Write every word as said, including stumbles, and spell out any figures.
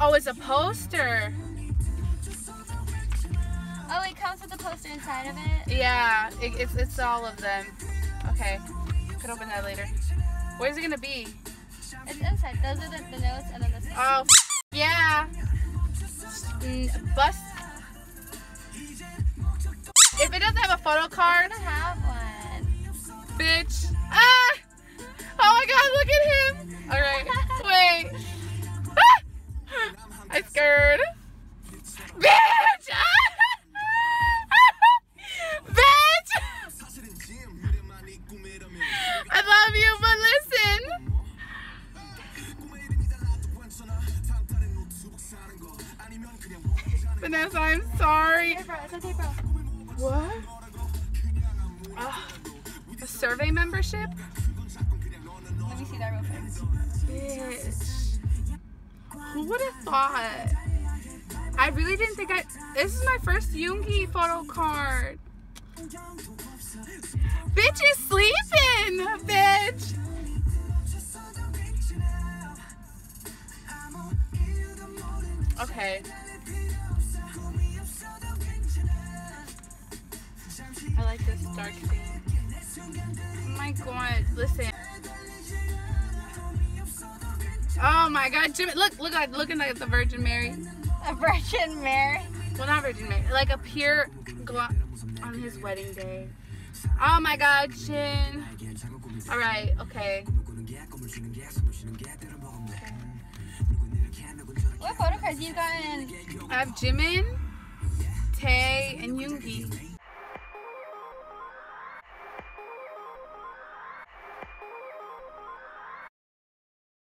Oh, it's a poster. Oh, it comes with a poster inside of it? Yeah, it, it's, it's all of them. Okay, could open that later. Where's it gonna be? It's inside. Those are the, the notes and then the stickers. Oh, yeah. Mm, bust. If it doesn't have a photo card. It doesn't have one. Bitch. Ah! Oh my god, look at him. Alright, wait. Ah! I'm scared. Bitch! Ah! Bitch! I love you, but listen. Vanessa, I'm sorry. Hey, bro. It's okay, bro. What? Oh, a survey membership? Let me see that real quick. Bitch. Who would have thought? I really didn't think I... This is my first Yoongi photo card. Bitch is sleeping, bitch. Okay. I like this dark thing. Oh my god, listen. Oh my god, Jimin, look, look at looking like the Virgin Mary. A Virgin Mary? Well, not Virgin Mary, like a pure gl- on his wedding day. Oh my god, Jin. Alright, okay. What photo cards you got in? I have Jimin, Tae, and Yoongi.